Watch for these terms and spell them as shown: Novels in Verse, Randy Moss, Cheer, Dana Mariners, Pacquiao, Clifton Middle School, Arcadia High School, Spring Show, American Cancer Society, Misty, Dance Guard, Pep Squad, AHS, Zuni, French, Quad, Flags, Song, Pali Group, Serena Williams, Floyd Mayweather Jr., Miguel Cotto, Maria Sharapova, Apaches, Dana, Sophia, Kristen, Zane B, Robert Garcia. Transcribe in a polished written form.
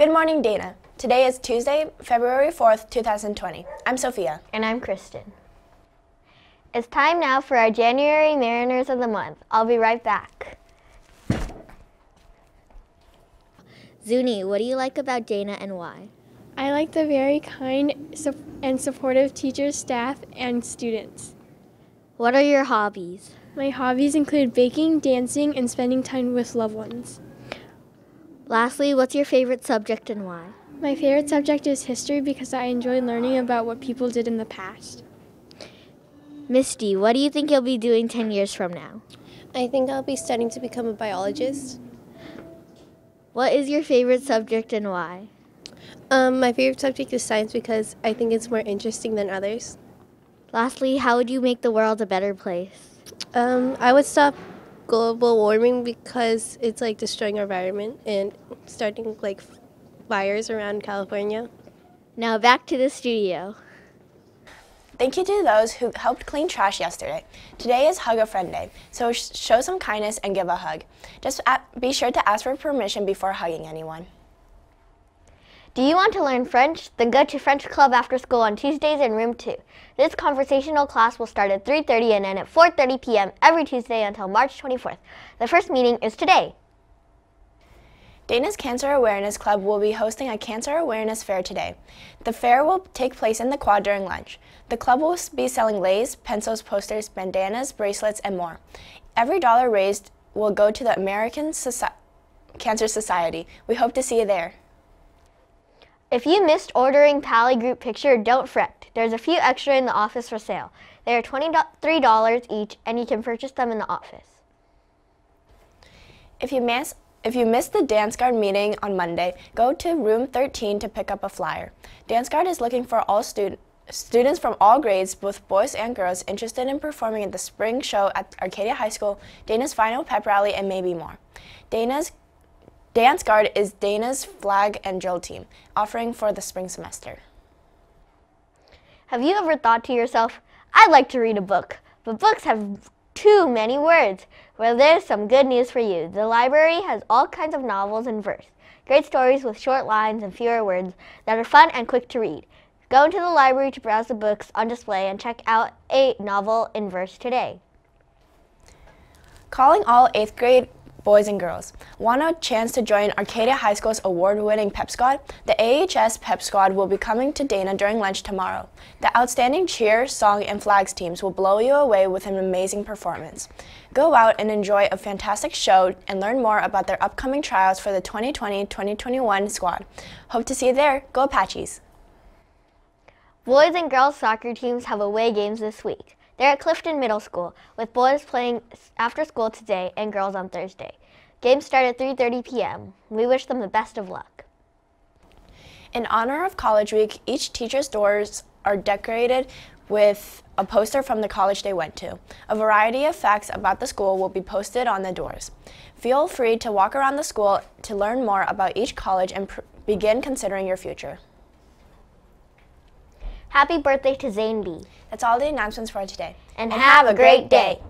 Good morning, Dana. Today is Tuesday, February 4th, 2020. I'm Sophia. And I'm Kristen. It's time now for our January Mariners of the Month. I'll be right back. Zuni, what do you like about Dana and why? I like the very kind and supportive teachers, staff, and students. What are your hobbies? My hobbies include baking, dancing, and spending time with loved ones. Lastly, what's your favorite subject and why? My favorite subject is history because I enjoy learning about what people did in the past. Misty, what do you think you'll be doing 10 years from now? I think I'll be studying to become a biologist. What is your favorite subject and why? My favorite subject is science because I think it's more interesting than others. Lastly, how would you make the world a better place? I would stop global warming because it's like destroying our environment and starting like fires around California. Now back to the studio. Thank you to those who helped clean trash yesterday. Today is Hug a Friend Day, so show some kindness and give a hug. Just be sure to ask for permission before hugging anyone. Do you want to learn French? Then go to French Club after school on Tuesdays in Room 2. This conversational class will start at 3:30 and end at 4:30 p.m. every Tuesday until March 24th. The first meeting is today. Dana's Cancer Awareness Club will be hosting a Cancer Awareness Fair today. The fair will take place in the Quad during lunch. The club will be selling lays, pencils, posters, bandanas, bracelets, and more. Every dollar raised will go to the American Cancer Society. We hope to see you there. If you missed ordering Pali Group picture, don't fret. There's a few extra in the office for sale. They are $23 each, and you can purchase them in the office. If you missed the Dance Guard meeting on Monday, go to room 13 to pick up a flyer. Dance Guard is looking for all students from all grades, both boys and girls, interested in performing at the Spring Show at Arcadia High School, Dana's final pep rally, and maybe more. Dana's Dance Guard is Dana's flag and drill team, offering for the spring semester. Have you ever thought to yourself, I'd like to read a book, but books have too many words? Well, there's some good news for you. The library has all kinds of novels in verse, great stories with short lines and fewer words that are fun and quick to read. Go into the library to browse the books on display and check out a novel in verse today. Calling all 8th grade boys and girls. Want a chance to join Arcadia High School's award-winning Pep Squad? The AHS Pep Squad will be coming to Dana during lunch tomorrow. The outstanding Cheer, Song, and Flags teams will blow you away with an amazing performance. Go out and enjoy a fantastic show and learn more about their upcoming tryouts for the 2020-2021 squad. Hope to see you there. Go Apaches! Boys and girls soccer teams have away games this week. They're at Clifton Middle School, with boys playing after school today and girls on Thursday. Games start at 3:30 p.m. We wish them the best of luck. In honor of College Week, each teacher's doors are decorated with a poster from the college they went to. A variety of facts about the school will be posted on the doors. Feel free to walk around the school to learn more about each college and begin considering your future. Happy birthday to Zane B. That's all the announcements for today. And have a great day.